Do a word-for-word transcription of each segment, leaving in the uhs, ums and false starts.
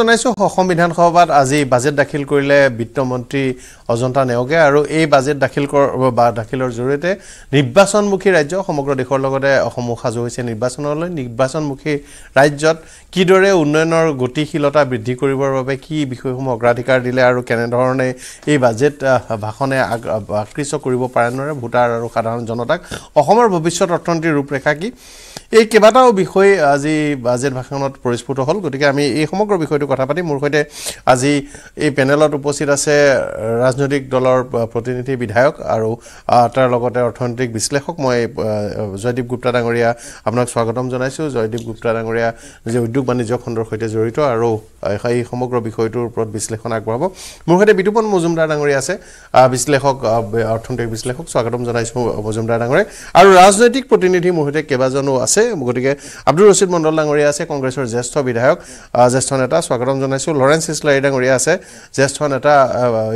জনাইছো অসম বিধানসভাত আজি বাজেট দাখিল কৰিলে বিত্ত মন্ত্ৰী অজন্তা নেওগে আৰু এই বাজেট দাখিল বা দাখিলৰ জৰিয়তে নিৰ্বাচনমুখী ৰাজ্য সমগ্ৰ দেশৰ লগতে অসম সাজু হৈছে নিৰ্বাচনলৈ নিৰ্বাচনমুখী ৰাজ্যত কিদৰে উন্নয়নৰ গতিশীলতা বৃদ্ধি কৰিবৰ বাবে কি বিষয়সমূহ অগ্ৰাধিকাৰ দিলে আৰু কেনে ধৰণে এই বাজেট ভাষণে আকৃষ্ট কৰিব পাৰেনৰে ভোটাৰ আৰু সাধাৰণ জনতাক অসমৰ ভৱিষ্যত অৰ্থনৈতিক ৰূপৰেখা কি এই কেবাটাও বিষয় আজি বাজেট ভাষণত পৰিস্ফুট হ'ল গতিকে আমি এই সমগ্ৰ বিষয়টো কথা পাতি মোৰ সৈতে আজি এই পেনেলত উপস্থিত আছে ৰাজনৈতিক দলৰ প্ৰতিনিধি বিধায়ক আৰু তাৰ লগতে অৰ্থনৈতিক বিশ্লেষক মই জয়দীপ গুপ্তা ডাঙৰীয়া আপোনাক স্বাগতম জনাইছো জয়দীপ গুপ্তা ডাঙৰীয়া যে উদ্যোগ বাণিজ্য খণ্ডৰ সৈতে জড়িত আৰু এই সমগ্ৰ বিষয়টোৰ ওপৰত বিশ্লেষণ আগবঢ়াব মোৰ সৈতে বিতুপন মজুমদাৰ ডাঙৰীয়া আছে বিশ্লেষক অৰ্থনৈতিক বিশ্লেষক স্বাগতম জনাইছো মজুমদাৰ ডাঙৰীয়া আৰু ৰাজনৈতিক প্ৰতিনিধি মোৰ সৈতে কেবাজনো আছে গতিকে আব্দুল ৰছিদ মণ্ডল ডাঙৰীয়া আছে কংগ্ৰেছৰ জ্যেষ্ঠ বিধায়ক জ্যেষ্ঠ নেতা স্বাগতম জনাইছো লৰেন্স ইছলাই ডাঙৰীয়া আছে জ্যেষ্ঠ নেতা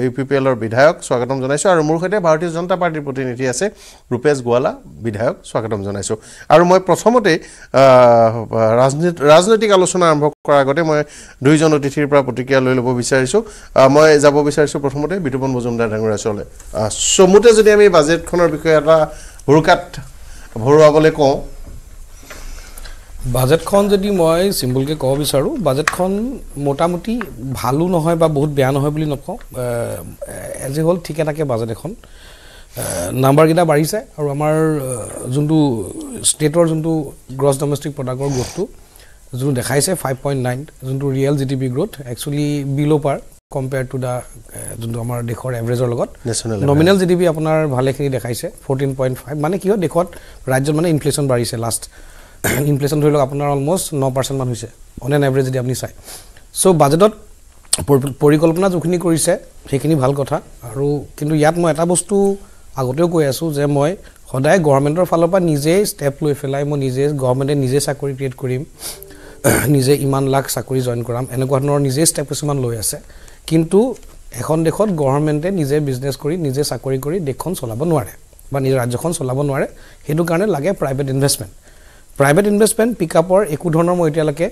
ইউপিপিএলৰ বিধায়ক স্বাগতম জনাইছো আৰু মোৰ সৈতে ভাৰতীয় জনতা পাৰ্টিৰ প্ৰতিনিধি আছে ৰূপেশ গোৱালা বিধায়ক স্বাগতম জনাইছো আৰু মই প্ৰথমতে ৰাজনৈতিক আলোচনা আৰম্ভ কৰাৰ আগতে মই দুইজন অতিথিৰ পৰা প্ৰতিক্ৰিয়া লৈ ল'ব বিচাৰিছো মই যাব বিচাৰিছো প্ৰথমতে বিতুপন মজুমদাৰ ডাঙৰীয়া চলে সমুতে যদি আমি বাজেটখনৰ বিষয়ে এটা ভৰুকাত ভৰুৱাবলৈ কওঁ Budget con the demoy, simple covisaru, budget con motamuti, Halu no hoba, boot piano hoblinoco, as a whole ticketake bazadecon. Number gida barise, Ramar Zundu state or Zundu gross domestic product or growth to Zundu high say five point nine, Zundu real G D P growth, actually below par compared to the Zundamar decor average or got nominal G D P upon our Valaki de High say fourteen point five, Manaki decor, Rajaman inflation barise last. Inflation ধৰি লওক আপোনাৰ almost nine percent মান হৈছে on an average যদি আপুনি চাই so বাজেটত পৰিকল্পনা যখিনি কৰিছে সেইখিনি ভাল কথা আৰু কিন্তু ইয়াত মই এটা বস্তু আগতেও কৈ আছো যে মই সদায় গৱৰ্ণমেন্টৰ ফালৰ পৰা নিজে স্টেপ লৈ ফেলাই মই নিজে গৱৰ্ণমেন্টে নিজে চাকৰি ক্ৰিয়েট কৰিম নিজে ইমান লাখ চাকৰি জয়েন কৰাম এনেকুৱানৰ নিজে স্টেপ কিছুমান লৈ আছে কিন্তু এখন দেখত গৱৰ্ণমেন্টে নিজে বিজনেস কৰি নিজে চাকৰি কৰি দেশখন চলাব নোৱাৰে বা নিজৰ ৰাজ্যখন চলাব নোৱাৰে হেতু কাৰণে লাগে private investment Private investment pick up or ekudhornor moi etialake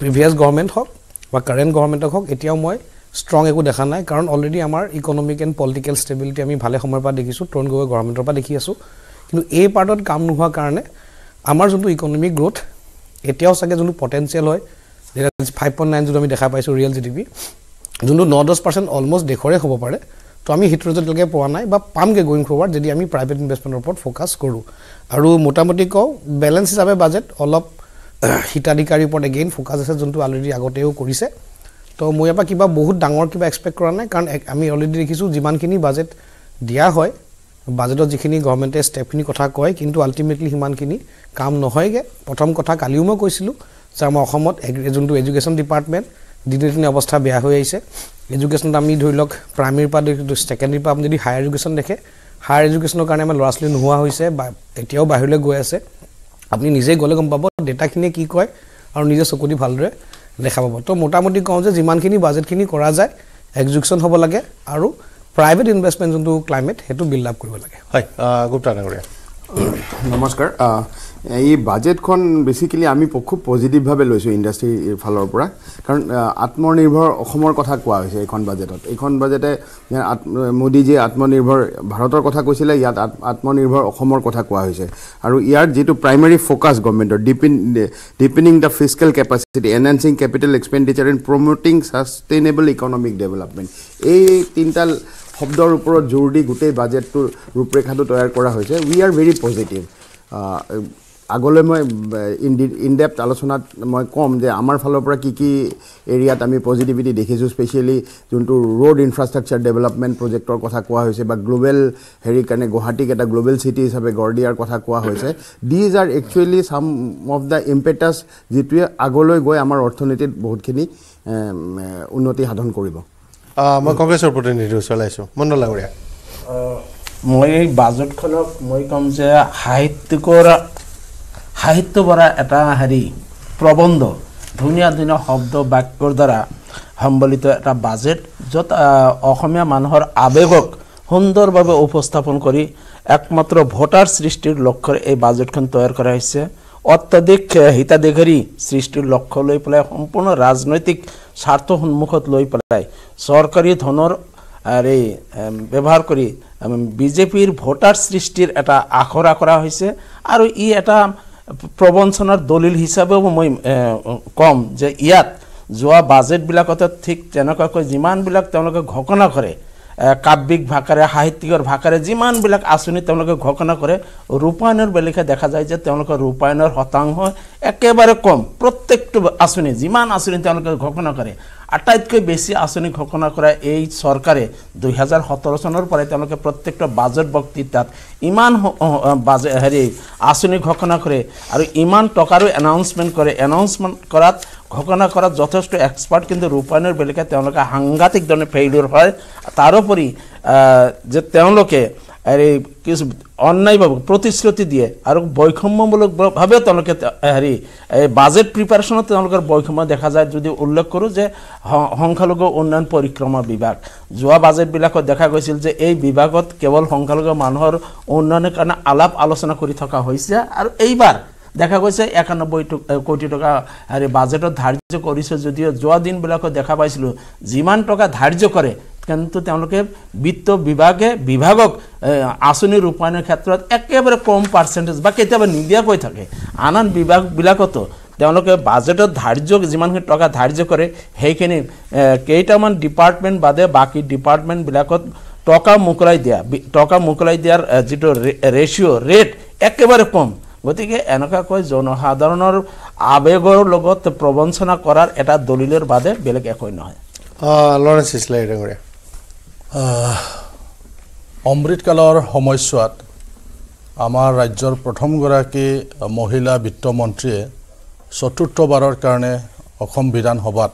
previous government hok ba current government hok etiao moi strong eku dekha nai karon already amar economic and political stability ami bhale khomor pa dekhisu tron go government pa dekhi asu kintu ei partot kam nuha karone amar jontu economic growth etiao sage jontu potential hoy five point nine jontu ami dekha paisu real G D P jontu nine to ten percent almost dekore hobo pare to ami hit result lage poa nai ba pam ke going forward jodi ami private investment upor focus koru আৰু মোটামুটি ক balance হিসাবে budget অলপ হিতাধিকাৰী ওপৰত again focus আছে যোনটো already আগতেও কৰিছে তো মই আপা কিবা বহুত ডাঙৰ কিবা এক্সপেক্ট কৰা নাই কাৰণ আমি অলৰেডি দেখিছো যিমানখিনি বাজেট দিয়া হয় বাজেটৰ যিখিনি গৱৰ্ণমেন্টে স্টেপখিনি কথা কয় কিন্তু আলটিমেটলি হিমানখিনি কাম নহয়গে প্ৰথম কথা কালিও মই কৈছিলো যে আমাৰ অসমত যোনটো এডুকেশ্যন ডিপাৰ্টমেণ্ট দিনদিন অৱস্থা বেয়া হৈ আহিছে এডুকেশ্যনত আমি ধৰি লওক প্ৰাইমেৰী পা ছেকেণ্ডৰী পা আমি যদি হায়াৰ এডুকেশ্যন দেখে Higher education কাৰণে আমাৰ লৰাছলি নোহোৱা হৈছে বা এতিয়াও বাহিৰলৈ গৈ আছে আপুনি নিজে গলে গম পাব ডেটা কিনে কি কয় আৰু নিজে চকুদি ভালৰে লেখা পাব তো মোটামুটি কওঁ যে যিমানখিনি বাজেটখিনি কৰা যায় এক্সিকিউশন হ'ব লাগে আৰু প্ৰাইভেট ইনভেষ্টমেন্ট যোনটো ক্লাইমেট হেতু বিল্ড আপ কৰিব লাগে হয় গুপ্তা ডাঙৰীয়া নমস্কাৰ এই বাজেটখন বেসিক্যালি আমি খুব পজিটিভ ভাবে লৈছো ইন্ডাস্ট্ৰি ফালৰ পৰা কাৰণ আত্মনিৰ্ভৰ অসমৰ কথা কোৱা হৈছে এইখন বাজেটত এইখন বাজেটে মোদি যে আত্মনিৰ্ভৰ ভাৰতৰ কথা কৈছিলে ইয়াত আত্মনিৰ্ভৰ অসমৰ কথা কোৱা হৈছে আৰু ইয়াৰ যেটো প্ৰাইমাৰী ফোকাস গৱৰ্ণমেন্টৰ deepening the fiscal capacity enhancing capital expenditure and promoting sustainable economic development এই তিনটা শব্দৰ ওপৰত জোৰ দি গোটেই বাজেটটোৰ ৰূপৰেখাটো তৈয়াৰ কৰা হৈছে উই আৰ ভেৰি পজিটিভ আগলৈ মই ইন ডেপথ আলোচনাত মই কম যে আমাৰ ফালৰ পৰা কি কি এৰিয়াত আমি পজিটিভিটি দেখিছো স্পেশালি যোনটো ৰোড ইনফ্ৰাষ্ট্ৰাকচাৰ ডেভেলপমেণ্ট প্ৰজেক্টৰ কথা কোৱা হৈছে বা গ্লোবেল হেৰি কাৰণে গুৱাহাটীক এটা গ্লোবেল চিটি হিচাপে গঢ় দিয়াৰ কথা কোৱা হৈছে these are actually some of the impetus যিটোৱে আগলৈ গৈ আমাৰ অৰ্থনীতিত বহুতখিনি উন্নতি সাধন কৰিব মই কংগ্ৰেছৰ প্ৰতিনিধি চলাইছো মণ্ডল ডাঙৰীয়া মই বাজেটখনক মই কম যে সাহিত্যকৰ সাহিত্য বড়া এটা হাৰি প্ৰবন্ধ ধুনিয়া ধুনিয়া শব্দ বাক্যৰ দ্বাৰা সম্বলিত এটা বাজেট যত অসমীয়া মানুহৰ আবেগক সুন্দৰভাৱে উপস্থাপন কৰি একমাত্ৰ ভোটাৰ সৃষ্টিৰ লক্ষ্যৰে এই বাজেটখন তৈয়াৰ কৰা হৈছে অত্যাধিক হিতাধিকাৰী সৃষ্টিৰ লক্ষ্য লৈ পেলাই সম্পূৰ্ণ ৰাজনৈতিক স্বাৰ্থ সন্মুখত লৈ পেলাই সৰকাৰি ধনৰ আৰে ব্যবহাৰ কৰি বিজেপিৰ ভোটাৰ সৃষ্টিৰ এটা আখৰা কৰা হৈছে আৰু ই এটা প্ৰবঞ্চনাৰ দলিল হিচাপে মই কম যে ইয়াত যোৱা বাজেট বিলাকতে ঠিক তেনেকৈ যিমান বিলাক তেওঁলোকে ঘোষণা কৰে কাব্যিক ভাকাৰে সাহিত্যিকৰ ভাকাৰে যিমান বিলাক আচনি তেওঁলোকে ঘোষণা কৰে ৰূপায়নৰ বেলিকা দেখা যায় যে তেওঁলোকৰ ৰূপায়নৰ হতাংশ একেবাৰে কম প্ৰত্যেকটো আচনি যিমান আচনি তেওঁলোকে ঘোষণা কৰে আটাইতকৈ বেছি আচনি ঘোষণা কৰা এই চৰকাৰে দুই হাজাৰ সোতৰ চনৰ পৰা তেওঁলোকে প্ৰত্যেকটো বাজেট বক্তৃতাত ইমান বাজেট হেৰি আচনি ঘোষণা কৰে আৰু ইমান টকাৰো এনাউন্সমেন্ট কৰে এনাউন্সমেন্ট কৰাত ঘোষণা কৰাত যথেষ্ট এক্সপাৰ্ট কিন্তু ৰূপায়নৰ বেলিকা তেওঁলোকে সাংঘাতিক ধৰণে ফেইলিয়ৰ হয় তাৰোপৰি যে তেওঁলোকে আৰে কিছু অনলাইন ভাবে প্ৰতিশ্ৰুতি দিয়ে আৰ বৈষম্যমূলক ভাবে তেওঁলোকে হেৰি এই বাজেট প্ৰিপাৰেশনত তেওঁলোকৰ বৈষম্য দেখা যায় যদি উল্লেখ কৰো যে সংখ্যালঘু উন্নয়ন পৰিক্ৰমা বিভাগ যোৱা বাজেট বিলাক দেখা গৈছিল যে এই বিভাগত কেৱল সংখ্যালঘু মানুহৰ উন্নয়নৰ কাৰণে আলাপ আলোচনা কৰি থকা হৈছে আৰু এইবাৰ দেখা গৈছে একানব্বৈ কোটি টকা হেৰি বাজেটত ধাৰ্য কৰিছে যদিও যোৱা দিন বিলাক দেখা পাইছিল যিমান টকা ধাৰ্য কৰে কিন্তু তেওঁলোকে বিত্ত বিভাগে বিভাগক আসনি ৰূপায়ণৰ ক্ষেত্ৰত একেবাৰে কম পাৰ্সেন্টেজ বা কেতিয়াবা নিদিয়া কৈ থাকে আনন বিভাগ বিলাকত তেওঁলোকে বাজেটৰ ধাৰ্য যিমানখিনি টকা ধাৰ্য কৰে হেখিনি কেইটামান ডিপাৰ্টমেন্ট বাদে বাকি ডিপাৰ্টমেন্ট বিলাকত টকা মুকলাই দিয়া টকা মুকলাই দিয়াৰ যেটো ৰেশিও ৰেট একেবাৰে কম গতিকে এনেকা কৈ জনসাধাৰণৰ আবেগৰ লগত প্ৰবঞ্চনা কৰাৰ এটা দলিলৰ বাদে বেলেগ একোই নহয় লৰেন্স ইছলাইৰে অমৃতকালৰ সময়ছোৱাত আমাৰ ৰাজ্যৰ প্ৰথম গৰাকী মহিলা বিত্তমন্ত্ৰীয়ে চতুৰ্থবাৰৰ কাৰণে অসম বিধানসভাত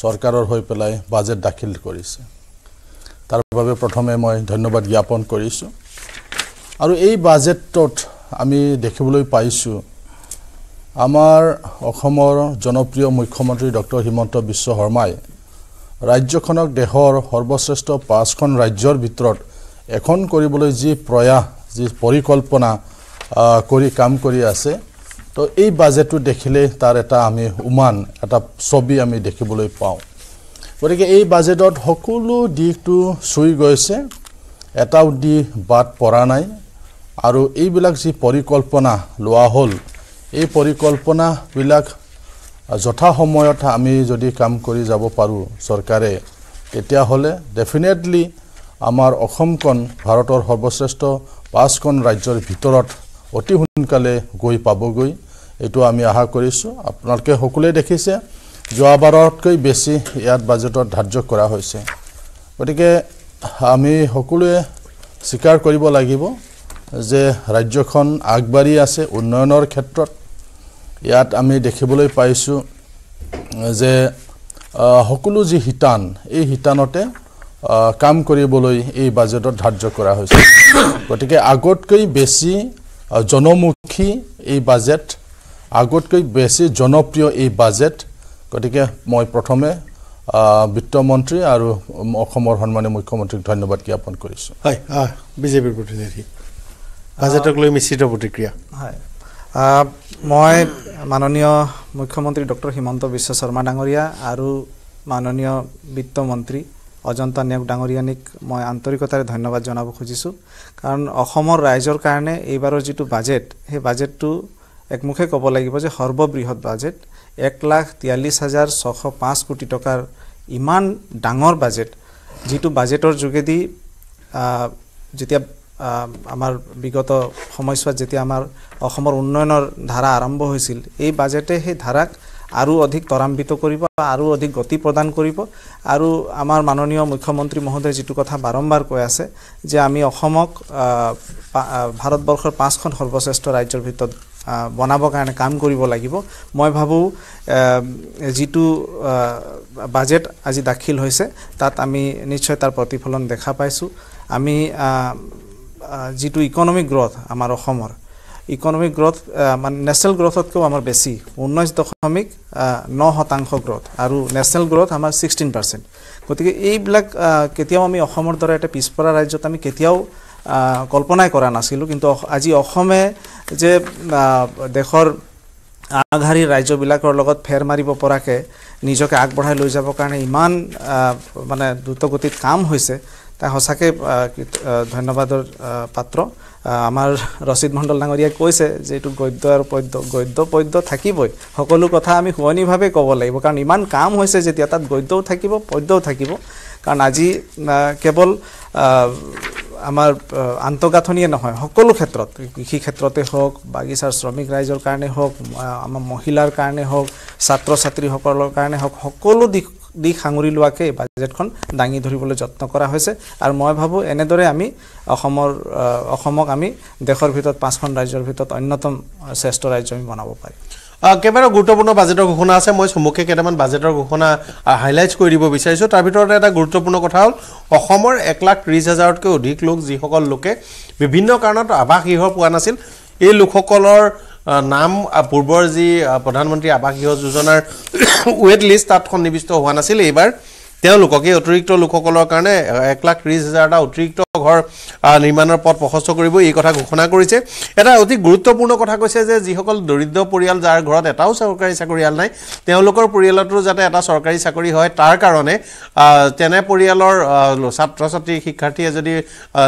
চৰকাৰৰ হৈ পেলাই বাজেট দাখিল কৰিছে তাৰ বাবে প্ৰথমে মই ধন্যবাদ জ্ঞাপন কৰিছো আৰু এই বাজেটত আমি দেখিবলৈ পাইছো আমাৰ অসমৰ জনপ্ৰিয় মুখ্যমন্ত্ৰী ডক্টৰ হিমন্ত বিশ্ব শৰ্মাই ৰাজ্যখনক দেহৰ সৰ্বশ্ৰেষ্ঠ পাঁচখন ৰাজ্যৰ ভিতৰত এখন কৰিবলৈ যি প্ৰয়াস যি পৰিকল্পনা কৰি কাম কৰি আছে তো এই বাজেটটো দেখিলে তাৰ এটা আমি উমান এটা ছবি আমি দেখিবলৈ পাওঁ গতিকে এই বাজেটত সকলো দিশটো চুই গৈছে এটাও দি বাদ পৰা নাই আৰু এইবিলাক যি পৰিকল্পনা লোৱা হ'ল এই পৰিকল্পনা বিলাক যথা সময়ত আমি যদি কাম কৰি যাব পাৰো সৰকাৰে তেতিয়া হলে ডেফিনেটলি আমাৰ অসমখন ভাৰতৰ সৰ্বশ্ৰেষ্ঠ পাঁচখন ৰাজ্যৰ ভিতৰত অতি সোনকালে গৈ পাবগৈ এটো আমি আশা কৰিছো আপোনালোকে সকলোৱে দেখিছে যোৱাবাৰতকৈ বেছি ইয়াত বাজেটত ধাৰ্য কৰা হৈছে গতিকে আমি সকলোৱে স্বীকাৰ কৰিব লাগিব যে ৰাজ্যখন আগবাঢ়ি আছে উন্নয়নৰ ক্ষেত্ৰত ইয়াত আমি দেখিবলৈ পাইছো যে সকলো যি হিতান এই হিতানতে কাম কৰিবলৈ এই বাজেটত ধাৰ্য কৰা হৈছে গতিকে আগতকৈ বেছি জনমুখী এই বাজেট আগতকৈ বেছি জনপ্ৰিয় এই বাজেট গতিকে মই প্ৰথমে বিত্তমন্ত্ৰী আৰু অসমৰ সন্মানীয় মুখ্যমন্ত্ৰীক ধন্যবাদ জ্ঞাপন কৰিছো হয় বিজেপিৰ প্ৰতিনিধি বাজেটক লৈ মিশ্ৰিত প্ৰতিক্ৰিয়া হয় মই মাননীয় মুখ্যমন্ত্ৰী ডক্টৰ হিমন্ত বিশ্ব শৰ্মা ডাঙৰীয়া আৰু মাননীয় বিত্ত মন্ত্ৰী অজন্তা নেওগ ডাঙৰীয়ানিক মই আন্তৰিকতাৰে ধন্যবাদ জনাব খুজিছো কাৰণ অসমৰ ৰাইজৰ কাৰণে এইবাৰৰ যেটো বাজেট হে বাজেটটো একমুখে ক'ব লাগিব যে সৰ্ববৃহৎ বাজেট এক লাখ তেতাল্লিছ হাজাৰ ছশ পাঁচ কোটি টকাৰ ইমান ডাঙৰ বাজেট যেটো বাজেটৰ যোগেদি যেতিয়া আমাৰ বিগত সময়ছোৱাত যেতিয়া আমাৰ অসমৰ উন্নয়নৰ ধাৰা আৰম্ভ হৈছিল এই বাজেটে হে ধাৰাক আৰু অধিক তৰাম্বিত কৰিব আৰু অধিক গতি প্ৰদান কৰিব আৰু আমাৰ মাননীয় মুখ্যমন্ত্ৰী মহোদয় যেটো কথা বাৰম্বাৰ কৈ আছে যে আমি অসমক ভাৰতবৰ্ষৰ পাঁচখন সৰ্বশ্ৰেষ্ঠ ৰাজ্যৰ ভিতৰত বনাবৰ কাৰণে কাম কৰিব লাগিব মই ভাবো যেটো বাজেট আজি দাখিল হৈছে তাত আমি নিশ্চয় তাৰ প্ৰতিফলন দেখা পাইছো আমি যেটো ইকোনমিক গ্ৰোথ আমাৰ অসমৰ ইকোনমিক গ্ৰোথ মানে ন্যাশনাল গ্ৰোথতকৈ আমাৰ বেছি ঊনৈশ দশমিক ন শতাংশ গ্ৰোথ আৰু ন্যাশনাল গ্ৰোথ আমাৰ ষোল্ল পাৰ্চেণ্ট গতিকে এইবিলাক কেতিয়াও আমি অসমৰ দৰে এটা পিছপৰা ৰাজ্যত আমি কেতিয়াও কল্পনাই কৰা নাছিলো কিন্তু আজি অসমে যে দেশৰ আগহাৰি ৰাজ্যবিলাকৰ লগত ফেৰ মাৰিব পৰাকে নিজকে আগবঢ়াই লৈ যাব কাৰণে ইমান মানে দ্ৰুতগতিত কাম হৈছে তা হসাকে ধন্যবাদৰ পাত্ৰ আমাৰ ৰচিদ মণ্ডল ডাঙৰীয়া কৈছে যে এটো গদ্য আৰু পদ্য গদ্য পদ্য থাকিবই সকলো কথা আমি হুৱনি ভাবে ক'ব লাগিব কাৰণ ইমান কাম হৈছে যে তাত গদ্যও থাকিব পদ্যও থাকিব কাৰণ আজি কেৱল আমাৰ আন্তঃগাঁথনিয়ে নহয় সকলো ক্ষেত্ৰত কৃষি ক্ষেত্ৰতে হওক বাগিচাৰ শ্ৰমিক ৰাইজৰ কাৰণে হওক আমাৰ মহিলাৰ কাৰণে হওক ছাত্ৰ ছাত্ৰীসকলৰ কাৰণে হওক সকলো দিক দিক হাঙুৰি লোৱাকে বাজেটখন ডাঙি ধৰিবলৈ যত্ন কৰা হৈছে আৰু মই ভাবো এনেদৰে আমি অসমৰ অসমক আমি দেশৰ ভিতৰত পাঁচখন ৰাজ্যৰ ভিতৰত অন্যতম শ্ৰেষ্ঠ ৰাজ্য আমি বনাব পাৰিম কেমেৰা গুৰুত্বপূৰ্ণ বাজেটৰ ঘোষণা আছে মই সমুখে কেটামান বাজেটৰ ঘোষণা হাইলাইট কৰি দিব বিচাৰিছো তাৰ ভিতৰত এটা গুৰুত্বপূৰ্ণ কথা হ'ল অসমৰ এক লাখ ত্ৰিশ হাজাৰ তকৈ অধিক লোক যিসকল লোকে বিভিন্ন কাৰণত আবাস গৃহ পোৱা নাছিল এই লোকসকলৰ নাম পূৰ্বৰ যি প্ৰধানমন্ত্ৰী আবাস গৃহ যোজনাৰ ওয়েট লিস্ট তাত নিবিষ্ট হোৱা নাছিল এবাৰ তেওঁলোককে অতিৰিক্ত লোকসকলৰ কাৰণে এক লাখ ত্ৰিশ হাজাৰ টা অতিৰিক্ত ঘৰ নিৰ্মাণৰ পথ প্ৰশস্ত কৰিব এই কথা ঘোষণা কৰিছে এটা অতি গুৰুত্বপূৰ্ণ কথা কৈছে যে যিসকল দৰিদ্ৰ পৰিয়াল যাৰ ঘৰত এটাও চৰকাৰী চাকৰিয়াল নাই তেওঁলোকৰ পৰিয়ালটো যাতে এটা চৰকাৰী চাকৰি হয় তাৰ কাৰণে তেনে পৰিয়ালৰ ছাত্ৰ ছাত্ৰী শিক্ষাৰ্থীয়ে যদি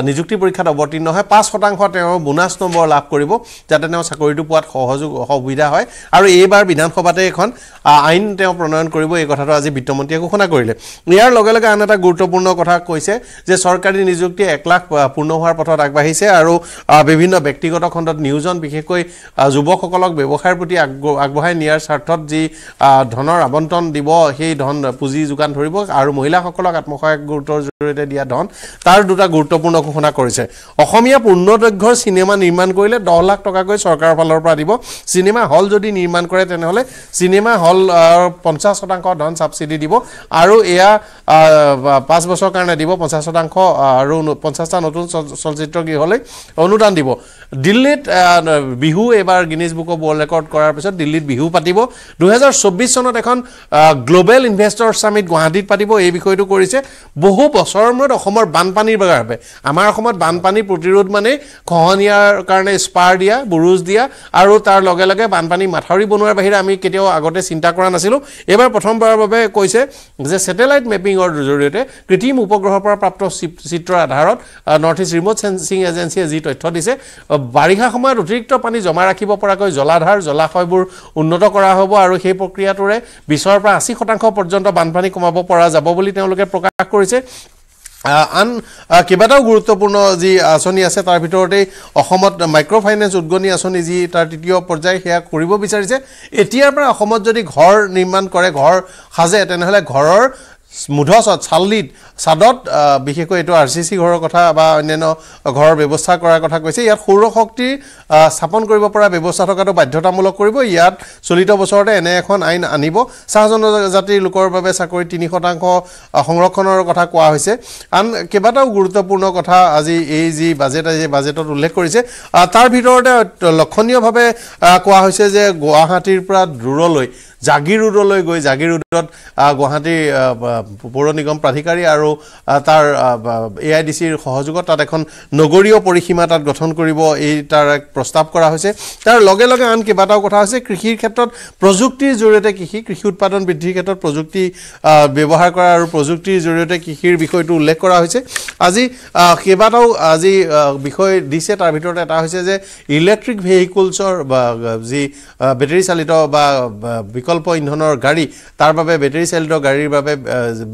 নিযুক্তি পৰীক্ষাত অৱতীৰ্ণ হয় পাঁচ শতাংশ তেওঁ বোনাস নম্বৰ লাভ কৰিব যাতে তেওঁ চাকৰিটো পোৱাত সহযোগ সুবিধা হয় আৰু এইবাৰ বিধানসভাতে এখন আইন তেওঁ প্ৰণয়ন কৰিব এই কথাটো আজি বিত্তমন্ত্ৰীয়ে ঘোষণা কৰিলে ইয়াৰ লগে লগে আন এটা গুৰুত্বপূৰ্ণ কথা কৈছে যে সৰকাৰি নিযুক্তি এক লাখ পূৰ্ণ হোৱাৰ পথত আগবাঢ়িছে আৰু বিভিন্ন ব্যক্তিগত খণ্ডত নিয়োজন বিশেষকৈ যুৱকসকলক ব্যৱসায়ৰ প্ৰতি আগবঢ়াই নিয়াৰ স্বাৰ্থত যি ধনৰ আবণ্টন দিব সেই ধন পুঁজি যোগান ধৰিব আৰু মহিলাসকলক আত্মসহায়ক গোটৰ জৰিয়তে দিয়া ধন তাৰ দুটা গুৰুত্বপূৰ্ণ ঘোষণা কৰিছে অসমীয়া পূৰ্ণদৈৰ্ঘ্যৰ সিনেমা নিৰ্মাণ কৰিলে দহ লাখ টকাকৈ সৰকাৰৰ ফালৰ পৰা দিব সিনেমা হল যদি নিৰ্মাণ কৰে তেনেহলে সিনেমা হল পঞ্চাছ শতাংশ ধন সাবসিডি দিব আৰু পাঁচ বছৰ কাৰণে দিব পঞ্চাছ শতাংশ আৰু পঞ্চাছটা নতুন চলচ্চিত্ৰ কি হলে অনুদান দিব দিল্লীত বিহু এবাৰ Guinness book of world record কৰাৰ পিছত দিল্লীত বিহু পাতিব দুই হাজাৰ চৌব্বিছ চনত এখন গ্লোবাল ইনভেষ্টৰ সামিট গুৱাহাটীত পাতিব এই বিষয়টো কৰিছে বহু বছৰৰ মূৰত অসমৰ বানপানীৰ বাবে আমাৰ অসমত বানপানী প্ৰতিৰোধ মানে খহনিয়াৰ কাৰণে স্পাৰ দিয়া বুৰুজ দিয়া আৰু তাৰ লগে লগে বানপানী মাথাউৰি বনোৱাৰ বাহিৰে আমি কেতিয়াও আগতে চিন্তা কৰা নাছিলো এবাৰ প্ৰথমবাৰৰ বাবে কৈছে যে Satellite mapping or জৰিয়তে কৃত্ৰিম উপগ্ৰহৰ পৰা প্ৰাপ্ত চিত্ৰৰ আধাৰত নৰ্থ ইষ্ট ৰিম'ট সেন্সিং এজেন্সিয়ে যি তথ্য দিছে বাৰিষা সময়ত অতিৰিক্ত পানী জমা ৰাখিব পৰাকৈ জলাধাৰ জলাশয়বোৰ উন্নত কৰা হ'ব আৰু সেই প্ৰক্ৰিয়াটোৰে বিশৰ পৰা আশী শতাংশ পৰ্যন্ত বানপানী কমাব পৰা যাব বুলি তেওঁলোকে প্ৰকাশ কৰিছে আন কেবাটাও গুৰুত্বপূৰ্ণ যি আঁচনি আছে তাৰ ভিতৰতে অসমত মাইক্ৰ ফাইনেন্স উদ্গনি আঁচনি যি তাৰ তৃতীয় পৰ্যায় হেয়া কৰিব বিচাৰিছে এতিয়াৰ পৰা অসমত যদি ঘৰ নিৰ্মাণ কৰে ঘৰ সাজে তেনেহলে ঘৰৰ মুধছত চালিত সাদত বিশেষকৈ এটো আৰসিসি ঘৰৰ কথা বা অন্যান্য ঘৰৰ ব্যৱস্থা কৰাৰ কথা কৈছে ইয়াত সৌৰ শক্তি স্থাপন কৰিব পৰা ব্যৱস্থা থকাটো বাধ্যতামূলক কৰিব ইয়াত চলিত বছৰতে এনে এখন আইন আনিব সাধাৰণ জাতিৰ লোকৰ বাবে চাকৰি তিনি শতাংশ সংৰক্ষণৰ কথা কোৱা হৈছে আন কেবাটাও গুৰুত্বপূৰ্ণ কথা আজি এই যি বাজেট আজি বাজেটত উল্লেখ কৰিছে তাৰ ভিতৰতে লক্ষণীয়ভাৱে কোৱা হৈছে যে গুৱাহাটীৰ পৰা দূৰলৈ জাগিৰোডলৈ গৈ জাগিৰোডত গুৱাহাটী পৌৰ নিগম প্ৰাধিকাৰী আৰু তাৰ এআইডিসি ৰ সহযোগত তাত এখন নগৰীয় পৰিসীমা তাত গঠন কৰিব এই তাৰ এক প্ৰস্তাৱ কৰা হৈছে তাৰ লগে লগে আন কেবাটাও কথা আছে কৃষিৰ ক্ষেত্ৰত প্ৰযুক্তিৰ জৰিয়তে কৃষি কৃষি উৎপাদন বৃদ্ধিৰ ক্ষেত্ৰত প্ৰযুক্তি ব্যৱহাৰ কৰা আৰু প্ৰযুক্তিৰ জৰিয়তে কৃষিৰ বিষয়টো উল্লেখ কৰা হৈছে আজি কেবাটাও আজি বিষয় দিছে তাৰ ভিতৰত এটা হৈছে যে ইলেক্ট্ৰিক ভেহিকলছৰ যি বেটাৰি চালিত বা বিকল্প ইন্ধনৰ গাড়ী তাৰ বাবে বেটাৰি চালিত গাড়ীৰ বাবে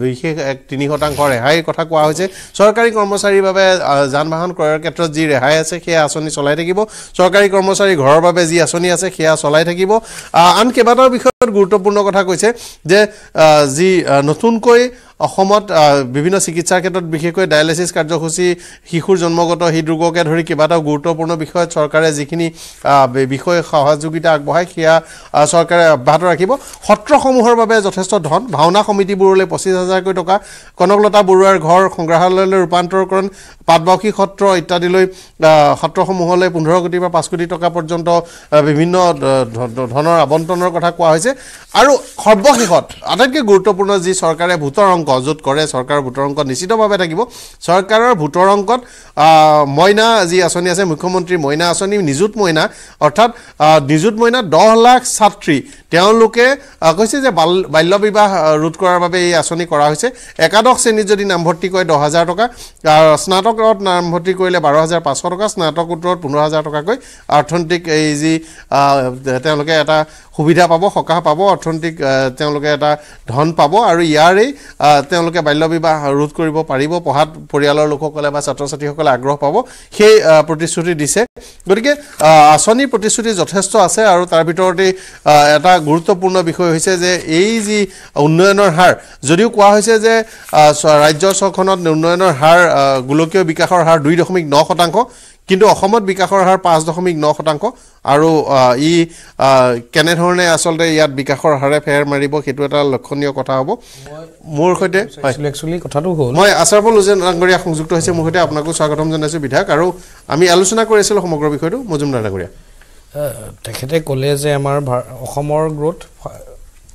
বিশেষ এক তিনি শতাংশ ৰেহাই কথা কোৱা হৈছে সৰকাৰি কৰ্মচাৰীৰ বাবে যান বাহন ক্ৰয়ৰ ক্ষেত্ৰত যি ৰেহাই আছে সেই আঁচনি চলাই থাকিব সৰকাৰি কৰ্মচাৰী ঘৰৰ বাবে যি আঁচনি আছে সেয়া চলাই থাকিব আন কেবাটাও বিষয়ত গুৰুত্বপূৰ্ণ কথা কৈছে যে যি নতুনকৈ অসমত বিভিন্ন চিকিৎসাৰ ক্ষেত্ৰত বিশেষকৈ ডায়ালিসিস কাৰ্যসূচী শিশুৰ জন্মগত হৃদৰোগকে ধৰি কেবাটাও গুৰুত্বপূৰ্ণ বিষয়ত চৰকাৰে যিখিনি বিষয় সহযোগিতা আগবঢ়াই সেয়া চৰকাৰে অব্যাহত ৰাখিব সত্ৰসমূহৰ বাবে যথেষ্ট ধন ভাওনা সমিতিবোৰলৈ পঁচিছ হাজাৰ কৈ টকা কনকলতা বৰুৱাৰ ঘৰ সংগ্ৰহালয়লৈ ৰূপান্তৰকৰণ পাটবাউসী সত্ৰ ইত্যাদিলৈ সত্ৰসমূহলৈ পোন্ধৰ কোটি বা পাঁচ কোটি টকা পৰ্যন্ত বিভিন্ন ধনৰ আবণ্টনৰ কথা কোৱা হৈছে আৰু সৰ্বশেষত আটাইতকৈ গুৰুত্বপূৰ্ণ যি চৰকাৰে ভূতৰ অংক অযুত কৰে সৰকাৰ ভোটৰ অংক নিশ্চিতভাৱে থাকিব সৰকাৰৰ ভোটৰ অংকত মইনা আজি আসনি আছে মুখ্যমন্ত্ৰী মইনা আসনি নিযুত মইনা অৰ্থাৎ নিযুত মইনা দহ লাখ ছাত্ৰী তেওঁলোকে কৈছে যে বাল্য বিবাহ ৰোধ কৰাৰ বাবে এই আসনি কৰা হৈছে একাদশ শ্ৰেণী যদি নামভৰ্তি কৰে দহ হাজাৰ টকা স্নাতকত নামভৰ্তি কৰিলে বাৰ হাজাৰ পাঁচশ টকা স্নাতকোত্তৰত পোন্ধৰ হাজাৰ টকা কৈ অৰ্থনৈতিক এই যি তেওঁলোকে এটা সুবিধা পাব হকা পাব অৰ্থনৈতিক তেওঁলোকে এটা ধন পাব আৰু ইয়াৰে তেওঁলোকে বাল্য বিবাহ ৰোধ কৰিব পাৰিব পঢ়াত পৰিয়ালৰ লোকসকলে বা ছাত্ৰ ছাত্ৰীসকলে আগ্ৰহ পাব সেই প্ৰতিশ্ৰুতি দিছে গতিকে আসনি প্ৰতিশ্ৰুতি যথেষ্ট আছে আৰু তাৰ ভিতৰতে এটা গুৰুত্বপূৰ্ণ বিষয় হৈছে যে এই যি উন্নয়নৰ হাৰ যদিও কোৱা হৈছে যে ৰাজ্য চৰখনত উন্নয়নৰ হাৰ গোলকীয় বিকাশৰ হাৰ দুই দশমিক ন শতাংশ কিন্তু অসমত বিকাশৰ হাৰ পাঁচ দশমিক ন শতাংশ আৰু ই কেনে ধৰণে আসলতে ইয়াত বিকাশৰ হাৰে ফেৰ মাৰিব হেতু এটা লক্ষণীয় কথা হ'ব মোৰ সৈতে একচুয়ালি কথাটো হ'ল মই আছাৰপল হোসেন নাগৰিয়া সংযুক্ত হৈছে মোৰ সৈতে আপোনাক স্বাগতম জনাইছো বিধায়ক আৰু আমি আলোচনা কৰিছিলো সমগ্ৰ বিষয়টো মজুমদাৰ নাগৰিয়া তেখেতে ক'লে যে আমাৰ অসমৰ গ্ৰোথ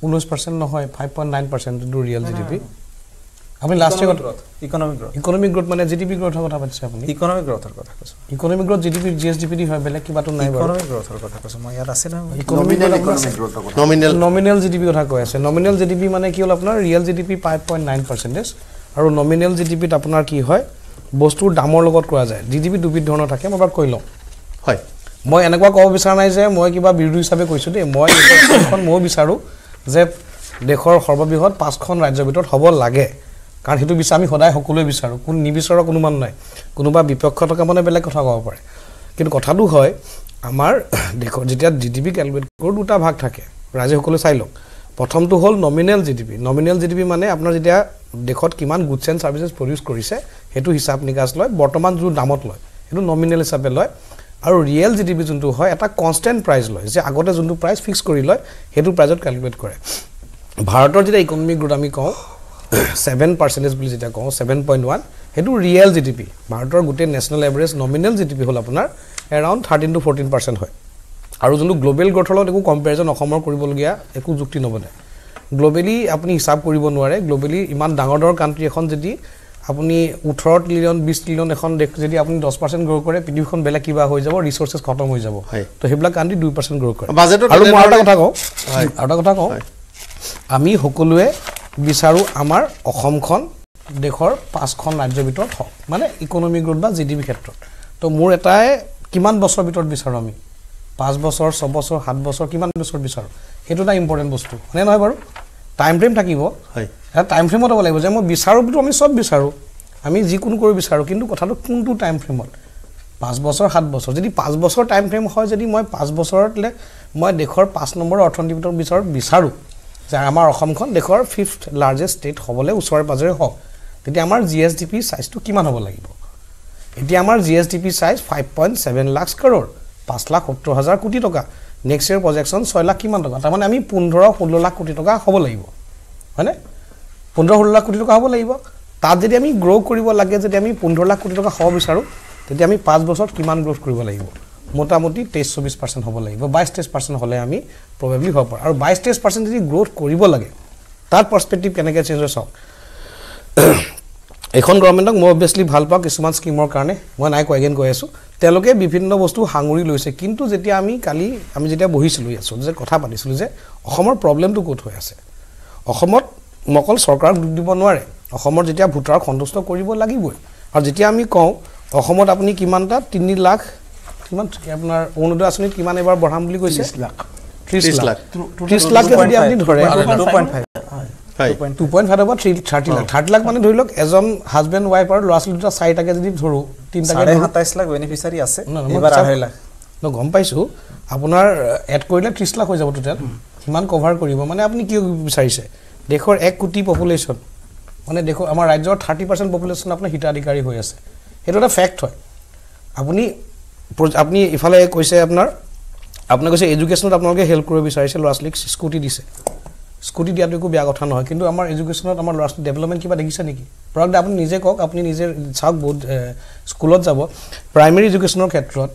ঊনৈশ পাৰ্চেণ্ট নহয় পাঁচ দশমিক নয় পাৰ্চেণ্ট টু ৰিয়েল জিডিপি আমি last year growth economic growth economic growth মানে জিডিপি গ্ৰোথৰ কথা কৈছে আপুনি ইকোনমিক গ্ৰোথৰ কথা কৈছে ইকোনমিক গ্ৰোথ জিডিপি জিএসডিপি দি হয় বেলে কিবা তো নাই ইকোনমিক গ্ৰোথৰ কথা কৈছে মই ইয়াত আছে না নমিনেল ইকোনমিক গ্ৰোথৰ কথা নমিনেল নমিনেল জিডিপি কথা কৈ আছে নমিনেল জিডিপি মানে কি হল আপোনাৰ ৰিয়েল জিডিপি পাঁচ দশমিক নয় পাৰ্চেণ্ট আৰু নমিনেল জিডিপি ত আপোনাৰ কি হয় বস্তুৰ দামৰ লগত কৰা যায় জিডিপি দুবিধ ধৰণৰ থাকে মই বাৰু কৈ লম হয় মই এনেকুৱা ক'ব বিচাৰ নাই যে মই কিবা বিৰুদ্ধ হিচাপে কৈছো দে মই এখন মই বিচাৰো যে দেশৰ সৰ্ববৃহৎ পাঁচখন ৰাজ্যৰ ভিতৰত হ'ব লাগে কাৰণ হেতু বিচাৰ আমি সদায় সকলোৱে বিচাৰো কোন নিবিচাৰ কোনো মান নাই কোনোবা বিপক্ষ থকা মানে বেলেগ কথা ক'ব পাৰে কিন্তু কথাটো হয় আমাৰ দেখো যেতিয়া জিডিপি ক্যালকুলেট কৰোঁ দুটা ভাগ থাকে ৰাজ্য সকলোৱে চাই লওক প্ৰথমটো হ'ল নমিনেল জিডিপি নমিনেল জিডিপি মানে আপোনাৰ যেতিয়া দেখত কিমান গুডছ এণ্ড সাৰ্ভিসেস প্ৰডিউস কৰিছে হেতু হিচাপ নিকাচ লয় বৰ্তমান যো দামত লয় হেতু নমিনেল হিচাপে লয় আৰু ৰিয়েল জিডিপি যোনটো হয় এটা কনষ্টেন্ট প্ৰাইস লয় যে আগতে যোনটো প্ৰাইস ফিক্স কৰি লয় হেতু প্ৰাইজত ক্যালকুলেট কৰে ভাৰতৰ যেতিয়া ইকোনমিক গ্ৰোথ আমি কওঁ সাত পাৰ্চেণ্ট বুলি যেটা কওঁ সাত দশমিক এক হেতু ৰিয়েল জিডিপি ভাৰতৰ গুটে ন্যাশনাল এভাৰেজ নমিনেল জিডিপি হল আপোনাৰ এৰাউণ্ড তেৰ টু চৈধ্য পাৰ্চেণ্ট হয় আৰু যোনটো গ্লোবাল গ্ৰথৰ লগত একো কম্পেৰিজন অসমৰ কৰিব লগিয়া একো যুক্তি নবনে গ্লোবালি আপুনি হিসাব কৰিব নোৱাৰে গ্লোবালি ইমান ডাঙৰ ডাঙৰ কান্ট্ৰি এখন যদি আপুনি ওঠৰ ট্ৰিলিয়ন বিশ ট্ৰিলিয়ন এখন দেখ যদি আপুনি দহ পাৰ্চেণ্ট গ্ৰ কৰে পৃথিৱীখন বেলা কিবা হৈ যাব ৰিসোৰ্সেস খতম হৈ যাব তো হেবলা কান্ট্ৰি দুই পাৰ্চেণ্ট গ্ৰ কৰে আৰু মই এটা কথা কওঁ এটা কথা কওঁ আমি সকলোৱে বিচাৰো আমাৰ অসমখন দেশৰ পাঁচখন ৰাজ্যৰ ভিতৰত হক মানে ইকোনমিক গ্ৰোথ বা জিডিপি ক্ষেত্ৰত তো মোৰ এটাই কিমান বছৰ ভিতৰত বিচাৰো আমি পাঁচ বছৰ ছয় বছৰ সাত বছৰ কিমান বছৰ বিচাৰো হেতু এটা ইম্পৰ্টেন্ট বস্তু মানে নহয় বাৰু টাইম ফ্ৰেম থাকিব হয় এটা টাইম ফ্ৰেমত হ'ব লাগিব যে মই বিচাৰো কিন্তু আমি সব বিচাৰো আমি যি কোন কৰি বিচাৰো কিন্তু কথাটো কোনটো টাইম ফ্ৰেমত পাঁচ বছৰ সাত বছৰ যদি পাঁচ বছৰ টাইম ফ্ৰেম হয় যদি মই পাঁচ বছৰতলে মই দেশৰ পাঁচ নম্বৰ অৰ্থনৈতিক বিতৰণ বিচাৰো বিচাৰো যাৰ আমাৰ অসমখন দেশৰ ফিফথ লাৰ্জেস্ট স্টেট হ'বলে উছৰ পাজৰে হক তেতি আমাৰ জিএসডিপি সাইজটো কিমান হ'ব লাগিব এতি আমাৰ জিএসডিপি সাইজ পাঁচ দশমিক সাত লাখ কোটি পাঁচ লাখ সত্তৰ হাজাৰ কোটি টকা নেক্সট ইয়াৰ প্ৰজেকশন ছয় লাখ কিমান টকা তাৰ মানে আমি পোন্ধৰ ষোল্ল লাখ কোটি টকা হ'ব লাগিব মানে পোন্ধৰ ষোল্ল লাখ কোটি টকা হ'ব লাগিব তাত যদি আমি গ্ৰ কৰিব লাগে যদি আমি পোন্ধৰ লাখ কোটি টকা হ'ব বিচাৰো তেতি আমি পাঁচ বছৰত কিমান গ্ৰ কৰিব লাগিব মোটামুটি তেইছ চৌবিশ পাৰ্চেণ্ট হ'ব লাগিব বাইছ তেইছ পাৰ্চেণ্ট হ'লে আমি প্ৰবেবলি হ'ব আৰু বাইছ তেইছ পাৰ্চেণ্ট যদি গ্ৰোথ কৰিব লাগে তাৰ পাৰ্সপেক্টিভ কেনেকৈ চেঞ্জ হয় এখন গভৰ্ণমেণ্টক মই অবভিয়াছলি ভাল পাওঁ কিছুমান স্কিমৰ কাৰণে মই নাই কৈ এগেইন কৈ আছো তেওঁলোকে বিভিন্ন বস্তু হাঙুৰি লৈছে কিন্তু যেতিয়া আমি কালি আমি যেতিয়া বহিছিলোঁ ইয়াত যে কথা পাতিছিলোঁ যে অসমৰ প্ৰব্লেমটো ক'ত হৈ আছে অসমত মকল চৰকাৰক দুখ দিব নোৱাৰে অসমৰ যেতিয়া ভোটাৰক সন্তুষ্ট কৰিব লাগিবই আৰু যেতিয়া আমি কওঁ অসমত আপুনি কিমানটা তিনি লাখ কিমান আপোনাৰ অৰুণোদয় আঁচনি কিমান এবাৰ বঢ়াম বুলি কৈছে ত্ৰিশ লাখ ত্ৰিশ লাখ যদি আপুনি ধৰে দুই দশমিক পাঁচ বা ত্ৰিশ লাখ ত্ৰিশ লাখ মানে ধৰি লওক এজন হাজবেন্ড ওয়াইফ আৰু লৰাছলি দুটা চাৰিটাকে যদি ধৰো তিনটাকে সাতাইছ লাখ বেনিফিশিয়াৰি আছে এবাৰ আঢ়ৈ লাখ ন গম পাইছো আপোনাৰ এড কৰিলে ত্ৰিশ লাখ হৈ যাব টোটাল কিমান কভাৰ কৰিব মানে আপুনি কি বিচাৰিছে দেশৰ এক কোটি পপুলেশন মানে দেখো আমাৰ ৰাজ্যৰ ত্ৰিশ পাৰ্চেণ্ট পপুলেশন আপোনাৰ হিতাধিকাৰী হৈ আছে সেইটো এটা ফ্যাক্ট হয় আপুনি আপনি ইফালে কৈছে আপনার আপনার কৈছে এডুকেশনত আপোনালোকে হেল্প কৰিব বিচাৰিছে লৰাছলিক স্কুটি দিছে স্কুটি দিয়াটো একো বেয়া কথা নহয় কিন্তু আমাৰ এডুকেশনত আমাৰ লৰাছলি ডেভেলপমেন্ট কিবা দেখিছে নেকি প্ৰডাক্ট আপুনি নিজে কক আপুনি নিজে ছাক বহুত স্কুলত যাব প্ৰাইমাৰী এডুকেশনৰ ক্ষেত্ৰত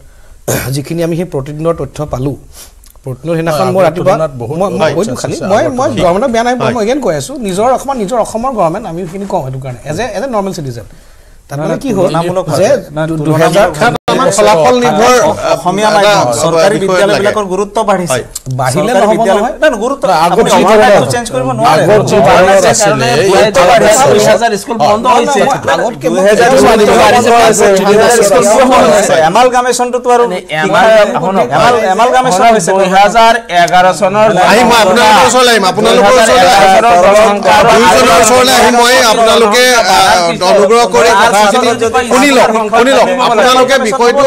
যিখিনি আমি হে প্ৰতিদিনৰ তথ্য পালো Putnur Hinakan more at government Biana again Koesu, Nizor Akman, Nizor Akoma government, I mean Finicom, as a normal citizen. Tanaki Ho, ফলাফল নির্ভর অসমীয়া মাধ্যম সরকারি বিদ্যালয়বিলাকৰ গুৰুত্ব বাঢ়িছে বাঢ়িলে নহ'ব নহয় না গুৰুত্ব আপুনি অভাৰটাইম চেঞ্জ কৰিব নোৱাৰে দুই হাজাৰ স্কুল বন্ধ হৈছে দুই হাজাৰ স্কুল বন্ধ হৈছে এমাল গামেশনটো আৰু এমাল এমাল এমাল গামেশন হৈছে দুই হাজাৰ এঘাৰ চনৰ আহি মই আপোনালোকৰ চলাইম আপোনালোকৰ চলাই মই আপোনালোকে অনুগ্ৰহ কৰি কথাখিনি শুনি লওক শুনি লওক আপোনালোকে কইটো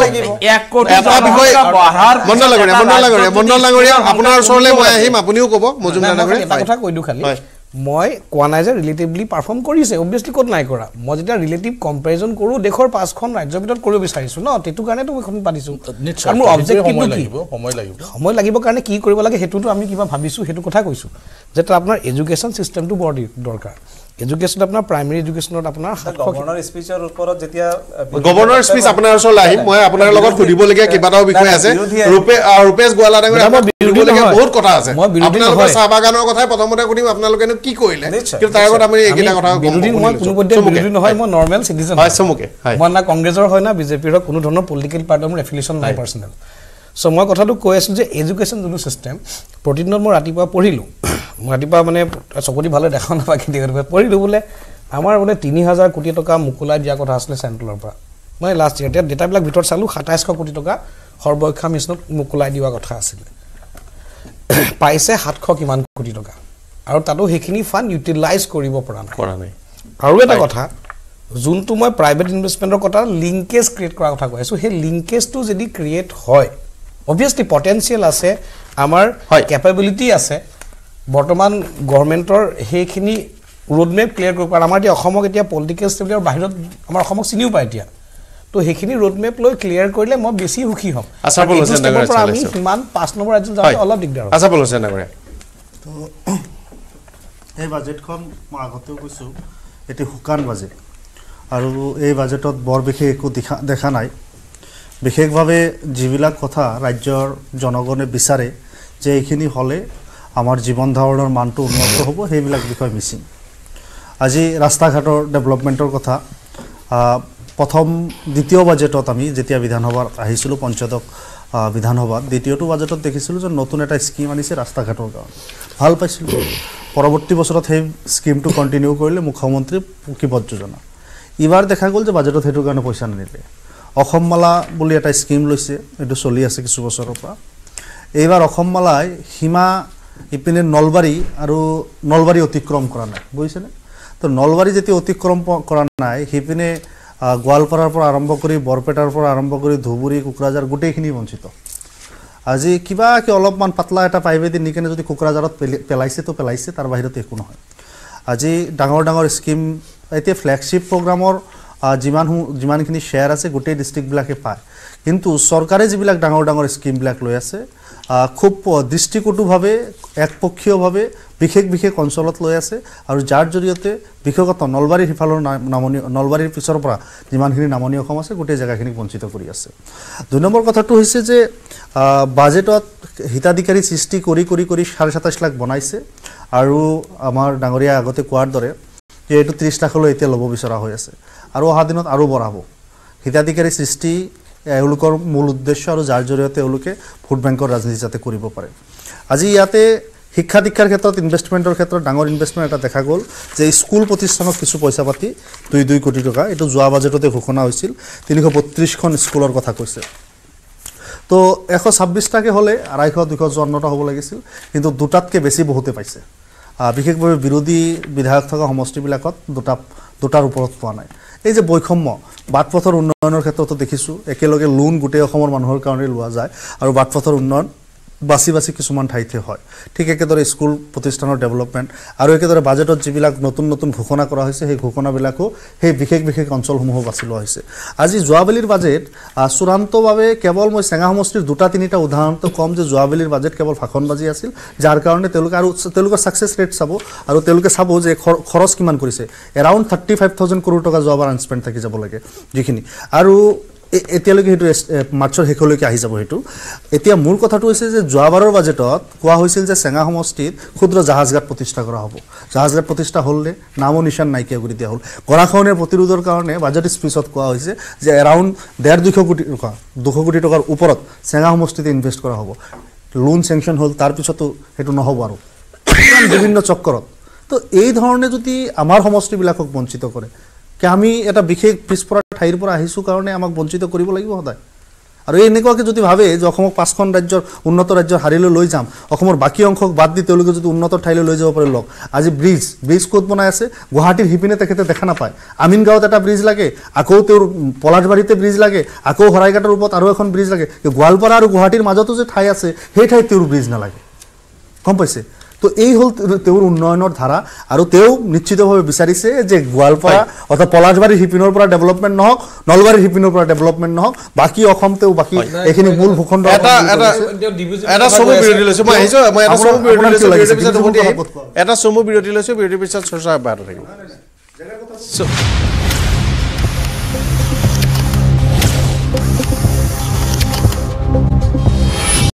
এক কোটি এটা বিষয় বহাৰ মন লাগৰে মন লাগৰে মন লাগৰে আপোনাৰ সৰলে মই আহিম আপুনিও কব মজুমদাৰ নগৰে এটা কথা কইলো খালি মই কোৱা নাই যে ৰিলেটিভলি পাৰফৰ্ম কৰিছে অবভিয়াসলি কোট নাই কৰা মই যেটা ৰিলেটিভ কম্পাৰিজন কৰো দেখৰ পাঁচখন ৰাজ্যৰ ভিতৰত কৰিব বিচাৰিছো ন তেতু কাৰণে তো মই পাতিছো আৰু অবজেক্ট কি লাগিব সময় লাগিব সময় লাগিব কাৰণে কি কৰিব লাগে হেতুটো আমি কিবা ভাবিছো হেতু কথা কৈছো যেটা আপোনাৰ এডুকেশ্বন সিস্টেমটো বডি দৰকাৰ Education अपना primary education और अपना governor speech और ऊपर जेतिया governor speech अपना रसो लाही मैं अपना लोगों को डिबो लगे कि बताओ बिखरे ऐसे रुपए रुपए गुआला रंगे अपना डिबो लगे बहुत कोटा ऐसे अपना लोगों का साबागानों को था पता मुझे कुनी अपना लोगों ने की कोई ले क्यों ताया को अपने एक लाख को building मैं कुनु बड़े building है मैं normal citizen है समुके मैं ना कांग्रेस और है ना बीजेपी और कुनु दोनों political party में affiliation नहीं personal so मैं कोठा तो कोई जो education दोनों system protein और मैं रातीपा पढ़ी लूँ মাটিবা মানে সকলি ভালে দেখা না বাকি দেৰ পৰিলো বলে আমাৰ বলে তিনি হাজাৰ কোটি টকা মুকুলা দিয়া কথা আছিল সেন্ট্ৰেলৰ পৰা মানে লাস্ট ইয়াৰ ডেটা বিলাক ভিতৰ চালু সাতাইশ কোটি টকা সৰ্বক্ষা মিছন মুকুলা দিয়া কথা আছিল পাইছে সাতশ কিমান কোটি টকা আৰু তাতো হেখিনি ফান্ড ইউটিলাইজ কৰিব পৰা নাই কৰা নাই আৰু এটা কথা যোনটো মই প্ৰাইভেট ইনভেষ্টমেন্টৰ কথা লিংকেজ ক্ৰিয়েট কৰা কথা কৈছো হে লিংকেজটো যদি ক্ৰিয়েট হয় অবভিয়াসলি পটেনশিয়াল আছে আমাৰ ক্যাপাবিলিটি আছে বৰ্তমান গভৰ্নমেন্টৰ হেখিনি ৰোড ম্যাপ ক্লিয়াৰ কৰা আমাৰ এতিয়া অসমক এতিয়া পলিটিক্যাল ষ্টেবিলৰ বাহিৰত আমাৰ অসমক চিনিও পাই এতিয়া তো হেখিনি ৰোড ম্যাপ লৈ ক্লিয়াৰ কৰিলে মই বেছি সুখী হ'ম আচ্ছা বলছেন নগৰ আমি কিমান পাঁচ নম্বৰ ৰাজ্য যাওঁতে অলপ দিগদাৰ হ'ব আচ্ছা বলছেন নগৰ তো এই বাজেটখন মই আগতেও কৈছো এটি হুকান বাজেট আৰু এই বাজেটত বৰ বিশেষ একো দেখা দেখা নাই বিশেষভাৱে যিবিলাক কথা ৰাজ্যৰ জনগণে বিচাৰে যে এইখিনি হলে आमार जीवन धारणर मानटो उन्नत होबो हेबिलाक बिखय मिसिं আজি रास्ता घाटर डेभलपमेन्टर कथा प्रथम द्वितीय बजेटत आमी जेतिया विधानसभा आहिसिलु पञ्चदक विधानसभा द्वितीयटु बजेटत देखिसिलु जे नतुन एटा स्कीम आनिसे रास्ता घाटर गाव ভাল পাইছিল পৰৱৰ্তী বছৰত হে স্কিমটো কন্টিনিউ কৰিলে মুখ্যমন্ত্ৰী কিবত যোজনা ইবাৰ দেখা গল যে बजेटত হেতু কাৰণে পইচা নিলে অসম মালা বুলি এটা স্কিম লৈছে এটো চলি আছে কিছু বছৰৰ পৰা এইবাৰ অসম মালাই সীমা ইপিনে নলবাৰী আৰু নলবাৰী অতিক্ৰম কৰা নাই বুঝিছেন তো নলবাৰী যেতি অতিক্ৰম কৰা নাই হিপিনে গোৱালপাৰাৰ পৰা আৰম্ভ কৰি বৰপেটাৰ পৰা আৰম্ভ কৰি ধুবুৰী কুকৰাজাৰ গুটেখিনি বঞ্চিত আজি কিবা কি অলপমান পাতলা এটা পাইবে দি নিকেনে যদি কুকৰাজাৰত পেলাইছে তো পেলাইছে তাৰ বাহিৰত একো নহয় আজি ডাঙৰ ডাঙৰ স্কিম এতে ফ্ল্যাগশিপ প্ৰগ্ৰামৰ জিমান জিমানখিনি শেয়াৰ আছে গুটে ডিস্ট্ৰিক্ট বিলাকে পায় কিন্তু চৰকাৰে জিবিলাক ডাঙৰ ডাঙৰ স্কিম বিলাক লৈ আছে খুব দৃষ্টিকটু ভাবে একপক্ষীয় ভাবে বিশেষ বিশেষ অঞ্চলত লৈ আছে আৰু যাৰ জৰিয়তে বিশেষত নলবাৰী হিফালৰ নামনি নলবাৰীৰ পিছৰ পৰা যিমানখিনি নামনি অসম আছে গোটেই জায়গাখিনি বঞ্চিত কৰি আছে দুই নম্বৰ কথাটো হৈছে যে বাজেটত হিতাধিকাৰী সৃষ্টি কৰি কৰি কৰি সাতাইশ লাখ বনাইছে আৰু আমাৰ ডাঙৰীয়া আগতে কোৱাৰ দৰে যে এটো ত্ৰিশ লাখলৈ এতিয়া লব বিচৰা হৈ আছে আৰু অহা দিনত আৰু বঢ়াব হিতাধিকাৰী সৃষ্টি এওলকৰ মূল উদ্দেশ্য আৰু যাৰ জৰিয়তে এওলকে ফুড বেংকৰ ৰাজনীতি যাতে কৰিব পাৰে আজি ইয়াতে শিক্ষা দীক্ষাৰ ক্ষেত্ৰত ইনভেষ্টমেন্টৰ ক্ষেত্ৰত ডাঙৰ ইনভেষ্টমেন্ট এটা দেখা গল যে স্কুল প্ৰতিষ্ঠানক কিছু পইচা পাতি দুই কোটি টকা এটো যোৱা বাজেটতে ঘোষণা হৈছিল তিনিশ বত্ৰিশ খন স্কুলৰ কথা কৈছে তো এশ ছাব্বিশ টাকে হলে আঢ়াইশ দুইশ হ'ব লাগিছিল কিন্তু দুটাতকে বেছি বহুতে পাইছে বিশেষভাৱে বিৰোধী বিধায়ক থকা সমষ্টি বিলাকত দুটা দুটাৰ ওপৰত পোৱা নাই এই যে বৈষম্য বাটপথৰ উন্নয়নৰ ক্ষেত্ৰত দেখিছো একেলগে লোন গুটে অসমৰ মানুহৰ কাৰণে লোৱা যায় আৰু বাটপথৰ উন্নয়ন বাসি বাসি কিছুমান ঠাইতে হয় ঠিক একেদৰে স্কুল প্ৰতিষ্ঠানৰ ডেভেলপমেন্ট আৰু একেদৰে বাজেটত যিবিলাক নতুন নতুন ঘোষণা কৰা হৈছে সেই ঘোষণাবিলাকো সেই বিশেষ বিশেষ অঞ্চলসমূহ বাছি লোৱা হৈছে আজি যোৱাবেলিৰ বাজেট চূড়ান্তভাৱে কেৱল মই চেঙা সমষ্টিৰ দুটা তিনিটা উদাহৰণটো কম যে যোৱাবেলিৰ বাজেট কেৱল ফাখনবাজি আছিল যাৰ কাৰণে তেওঁলোক আৰু তেওঁলোকৰ সাকসেস ৰেট চাব আৰু তেওঁলোকে চাব যে খৰচ কিমান কৰিছে এৰাউণ্ড থাৰ্টি ফাইভ থাউজেণ্ড কোটি টকা যোৱাবাৰ আনস্পেন্ড থাকি যাব লাগে যিখিনি আৰু এতিয়ালৈকে হেতু মাৰ্চৰ হেকলৈকে আহি যাব হেতু এতিয়া মূল কথাটো হৈছে যে জৱাবাৰৰ বাজেটত কোৱা হৈছিল যে সেঙা সমষ্টিত ক্ষুদ্ৰ জাহাজঘাট প্ৰতিষ্ঠা কৰা হ'ব জাহাজঘাট প্ৰতিষ্ঠা হ'ললে নামো নিশান নাইকিয়া কৰি দিয়া হ'ল গৰাখনৰ প্ৰতিৰোধৰ কাৰণে বাজেট স্পেচত কোৱা হৈছে যে এৰাউণ্ড দুশ কোটি টকাৰ ওপৰত সেঙা সমষ্টিত ইনভেস্ট কৰা হ'ব লোন স্যাংশন হ'ল তাৰ পিছতো হেতু নহব আৰু বিভিন্ন চক্ৰত তো এই ধৰণে যদি আমাৰ সমষ্টি বিলাকক বঞ্চিত কৰে আমি এটা বিশেষ পিছপৰা ঠাইৰ পৰা আহিছো কাৰণে আমাক বঞ্চিত কৰিব লাগিব হদায় আৰু এই নেককে যদি ভাবে যে অসমক পাঁচখন ৰাজ্যৰ উন্নত ৰাজ্যৰ হাৰিলৈ লৈ যাম অসমৰ বাকি অংশক বাদ দি তেওঁলোকে যদি উন্নত ঠাইলৈ লৈ যাব পাৰে লক আজি ব্ৰিজ ব্ৰিজ কোত বনাই আছে গুৱাহাটীৰ হিপিনে তেখেতে দেখা না পায় আমিন গাঁৱত এটা ব্ৰিজ লাগে আকৌ তেৰ পলাশবাৰীতে ব্ৰিজ লাগে আকৌ হৰাইঘাটৰ ওপৰত আৰু এখন ব্ৰিজ লাগে গোৱালপাৰা আৰু গুৱাহাটীৰ মাজতো যে ঠাই আছে সেই ঠাই তেৰ ব্ৰিজ না লাগে কম পাইছে তো এই হল তেওৰ উন্নয়নৰ ধাৰা আৰু তেও নিশ্চিতভাৱে বিচাৰিছে যে গোৱালপাৰা অথবা পলাশবাৰী হিপিনৰ পৰা ডেভেলপমেন্ট নহক নলবাৰী হিপিনৰ পৰা ডেভেলপমেন্ট নহক বাকি অসমতে বাকি এখিনি মূল ভূখণ্ড এটা এটা এটা সম বিৰোধী লৈছে মই আহিছো মই এটা সম বিৰোধী লৈছে এটা সম বিৰোধী লৈছে বিৰোধী বিচাৰ চৰ্চা বাহিৰত থাকিব